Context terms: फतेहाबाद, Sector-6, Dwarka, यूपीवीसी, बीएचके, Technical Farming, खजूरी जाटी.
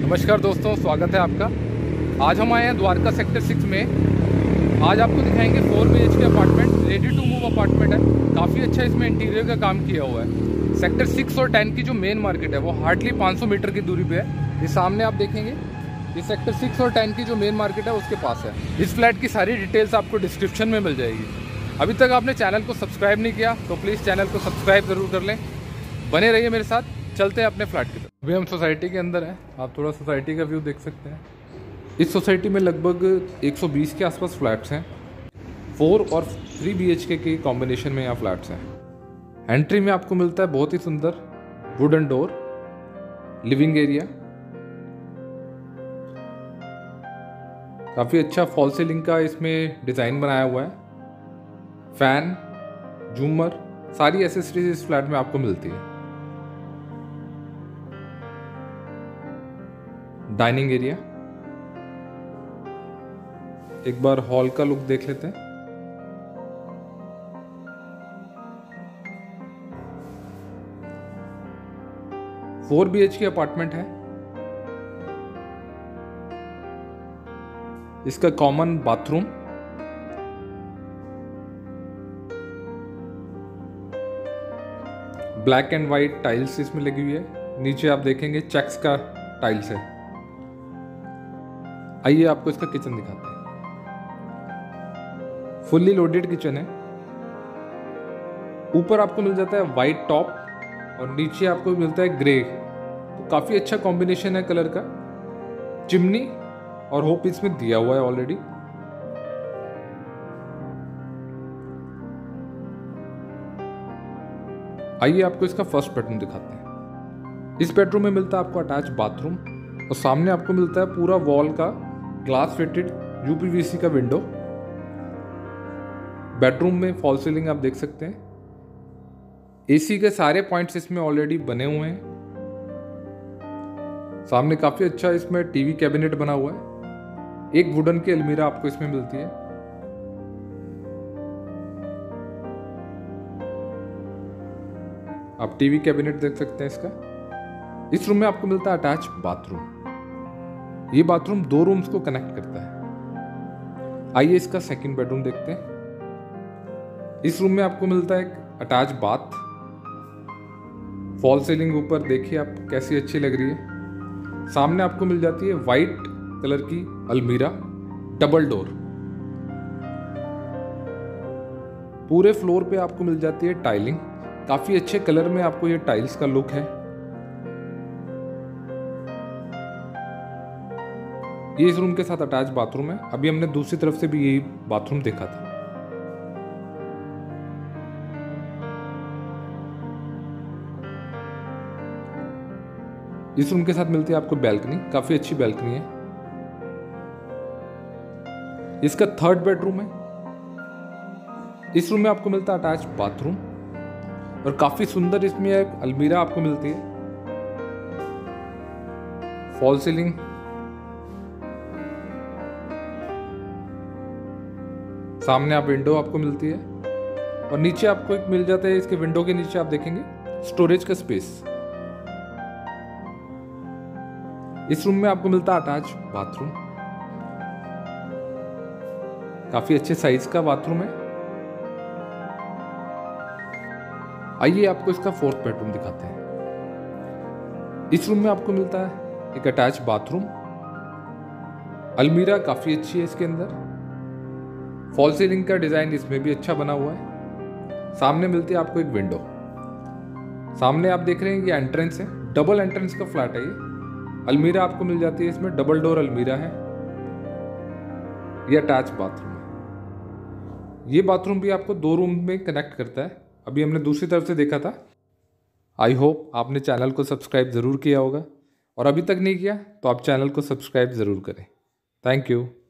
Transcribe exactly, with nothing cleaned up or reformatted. नमस्कार दोस्तों, स्वागत है आपका। आज हम आए हैं द्वारका सेक्टर सिक्स में। आज आपको दिखाएंगे four B H K apartment, ready to move apartment है। काफ़ी अच्छा इसमें इंटीरियर का काम किया हुआ है। सेक्टर सिक्स और टेन की जो मेन मार्केट है वो हार्डली पाँच सौ मीटर की दूरी पे है। ये सामने आप देखेंगे, ये सेक्टर सिक्स और टेन की जो मेन मार्केट है उसके पास है। इस फ्लैट की सारी डिटेल्स आपको डिस्क्रिप्शन में मिल जाएगी। अभी तक आपने चैनल को सब्सक्राइब नहीं किया तो प्लीज़ चैनल को सब्सक्राइब ज़रूर कर लें। बने रहिए मेरे साथ, चलते हैं अपने फ्लैट की तरफ। अभी हम सोसाइटी के अंदर हैं, आप थोड़ा सोसाइटी का व्यू देख सकते हैं। इस सोसाइटी में लगभग एक सौ बीस के आसपास फ्लैट्स हैं। फोर और थ्री बीएचके के कॉम्बिनेशन में यहाँ फ्लैट्स हैं। एंट्री में आपको मिलता है बहुत ही सुंदर वुडन डोर, लिविंग एरिया, काफ़ी अच्छा फॉल सीलिंग का इसमें डिज़ाइन बनाया हुआ है। फैन, झूमर, सारी एसेसरीज इस फ्लैट में आपको मिलती है। डाइनिंग एरिया, एक बार हॉल का लुक देख लेते हैं। फोर बीएचके अपार्टमेंट है। इसका common bathroom, black and white tiles इसमें लगी हुई है। नीचे आप देखेंगे चेक्स का टाइल्स है। आइए आपको इसका किचन दिखाते हैं। फुल्ली लोडेड किचन है। ऊपर आपको मिल जाता है वाइट टॉप और नीचे आपको मिलता है ग्रे, तो काफ़ी अच्छा कॉम्बिनेशन है कलर का। चिमनी और होप इसमें दिया हुआ है ऑलरेडी। आइए आपको इसका फर्स्ट बेडरूम दिखाते हैं। इस बेडरूम में मिलता है आपको अटैच बाथरूम और सामने आपको मिलता है पूरा वॉल का ग्लास फिटेड यूपीवीसी का विंडो। बेडरूम में फॉल सीलिंग आप देख सकते हैं। एसी के सारे पॉइंट्स इसमें ऑलरेडी बने हुए हैं। सामने काफ़ी अच्छा इसमें टीवी कैबिनेट बना हुआ है। एक वुडन की अलमीरा आपको इसमें मिलती है। आप टीवी कैबिनेट देख सकते हैं इसका। इस रूम में आपको मिलता है अटैच बाथरूम। ये बाथरूम दो रूम्स को कनेक्ट करता है। आइए इसका सेकंड बेडरूम देखते हैं। इस रूम में आपको मिलता है अटैच बाथ। फॉल सीलिंग ऊपर देखिए आप कैसी अच्छी लग रही है। सामने आपको मिल जाती है वाइट कलर की अलमीरा, डबल डोर। पूरे फ्लोर पे आपको मिल जाती है टाइलिंग। काफी अच्छे कलर में आपको ये टाइल्स का लुक है। ये इस रूम के साथ अटैच बाथरूम है। अभी हमने दूसरी तरफ से भी यही बाथरूम देखा था। इस रूम के साथ मिलती है आपको बैल्कनी, काफी अच्छी बैल्कनी है। इसका थर्ड बेडरूम है। इस रूम में आपको मिलता है अटैच बाथरूम और काफी सुंदर इसमें एक अलमीरा आपको मिलती है। फॉल सीलिंग, सामने आप विंडो आपको मिलती है और नीचे आपको एक मिल जाता है। इसके विंडो के नीचे आप देखेंगे स्टोरेज का स्पेस। इस रूम में आपको मिलता है अटैच बाथरूम। काफी अच्छे साइज का बाथरूम है। आइए आपको इसका फोर्थ बेडरूम दिखाते हैं। इस रूम में आपको मिलता है एक अटैच बाथरूम। अलमीरा काफी अच्छी है इसके अंदर। फॉल सीलिंग का डिज़ाइन इसमें भी अच्छा बना हुआ है। सामने मिलती है आपको एक विंडो। सामने आप देख रहे हैं ये एंट्रेंस है, डबल एंट्रेंस का फ्लैट है ये। अलमीरा आपको मिल जाती है इसमें, डबल डोर अलमीरा है। ये अटैच बाथरूम है। ये बाथरूम भी आपको दो रूम में कनेक्ट करता है। अभी हमने दूसरी तरफ से देखा था। आई होप आपने चैनल को सब्सक्राइब ज़रूर किया होगा और अभी तक नहीं किया तो आप चैनल को सब्सक्राइब ज़रूर करें। Thank you.